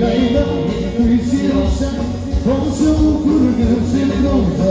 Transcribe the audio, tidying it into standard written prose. Leyla, Leyla, Leyla, Leyla,